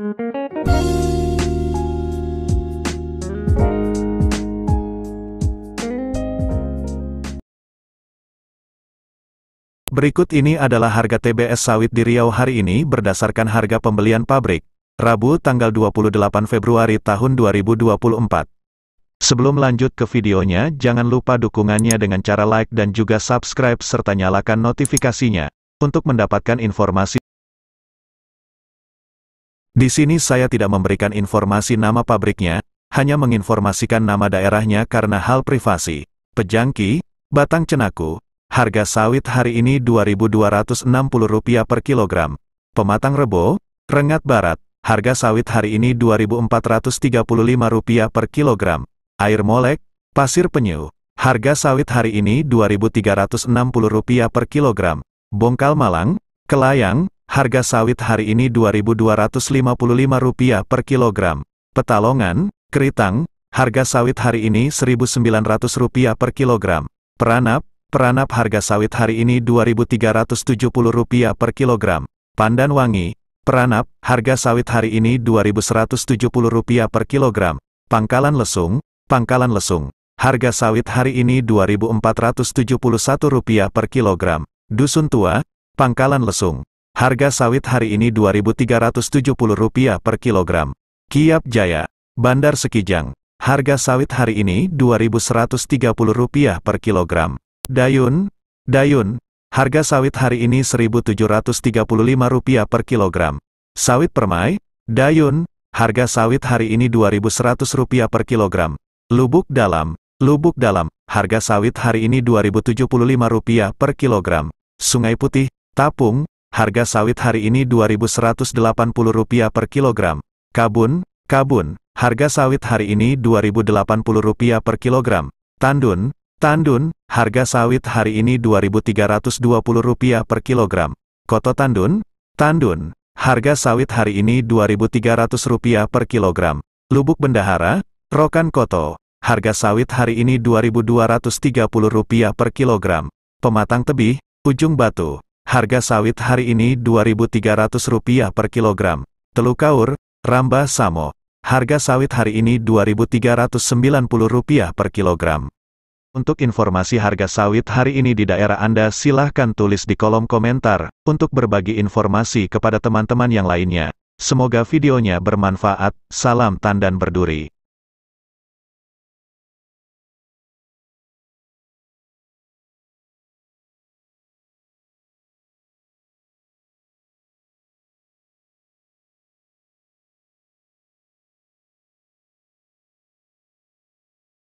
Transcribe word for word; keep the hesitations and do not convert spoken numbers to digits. Berikut ini adalah harga T B S sawit di Riau hari ini berdasarkan harga pembelian pabrik, Rabu tanggal dua puluh delapan Februari tahun dua ribu dua puluh empat. Sebelum lanjut ke videonya, jangan lupa dukungannya dengan cara like dan juga subscribe serta nyalakan notifikasinya, untuk mendapatkan informasi. Di sini saya tidak memberikan informasi nama pabriknya, hanya menginformasikan nama daerahnya karena hal privasi. Pejangki, Batang Cenaku. Harga sawit hari ini dua ribu dua ratus enam puluh rupiah per kilogram. Pematang Rebo, Rengat Barat. Harga sawit hari ini dua ribu empat ratus tiga puluh lima rupiah per kilogram. Air Molek, Pasir Penyu. Harga sawit hari ini dua ribu tiga ratus enam puluh rupiah per kilogram. Bongkal Malang, Kelayang. Harga sawit hari ini dua ribu dua ratus lima puluh lima rupiah per kilogram. Petalongan, Keritang. Harga sawit hari ini seribu sembilan ratus rupiah per kilogram. Peranap, Peranap harga sawit hari ini dua ribu tiga ratus tujuh puluh rupiah per kilogram. Pandan Wangi, Peranap, harga sawit hari ini dua ribu seratus tujuh puluh rupiah per kilogram. Pangkalan Lesung, Pangkalan Lesung, harga sawit hari ini dua ribu empat ratus tujuh puluh satu rupiah per kilogram. Dusun Tua, Pangkalan Lesung, harga sawit hari ini dua ribu tiga ratus tujuh puluh rupiah per kilogram. Kiap Jaya, Bandar Sekijang, harga sawit hari ini dua ribu seratus tiga puluh rupiah per kilogram. Dayun, Dayun, harga sawit hari ini seribu tujuh ratus tiga puluh lima rupiah per kilogram. Sawit Permai, Dayun, harga sawit hari ini dua ribu seratus rupiah per kilogram. Lubuk Dalam, Lubuk Dalam, harga sawit hari ini dua ribu tujuh puluh lima rupiah per kilogram. Sungai Putih, Tapung, harga sawit hari ini dua ribu seratus delapan puluh rupiah per kilogram. Kabun, Kabun, harga sawit hari ini dua ribu delapan puluh rupiah per kilogram. Tandun, Tandun, harga sawit hari ini dua ribu tiga ratus dua puluh rupiah per kilogram. Koto Tandun, Tandun, harga sawit hari ini dua ribu tiga ratus rupiah per kilogram. Lubuk Bendahara, Rokan Koto, harga sawit hari ini dua ribu dua ratus tiga puluh rupiah per kilogram. Pematang Tebih, Ujung Batu, harga sawit hari ini dua ribu tiga ratus rupiah per kilogram. Telukaur, Rambah Samo, harga sawit hari ini dua ribu tiga ratus sembilan puluh rupiah per kilogram. Untuk informasi harga sawit hari ini di daerah Anda silahkan tulis di kolom komentar, untuk berbagi informasi kepada teman-teman yang lainnya. Semoga videonya bermanfaat, salam tandan berduri.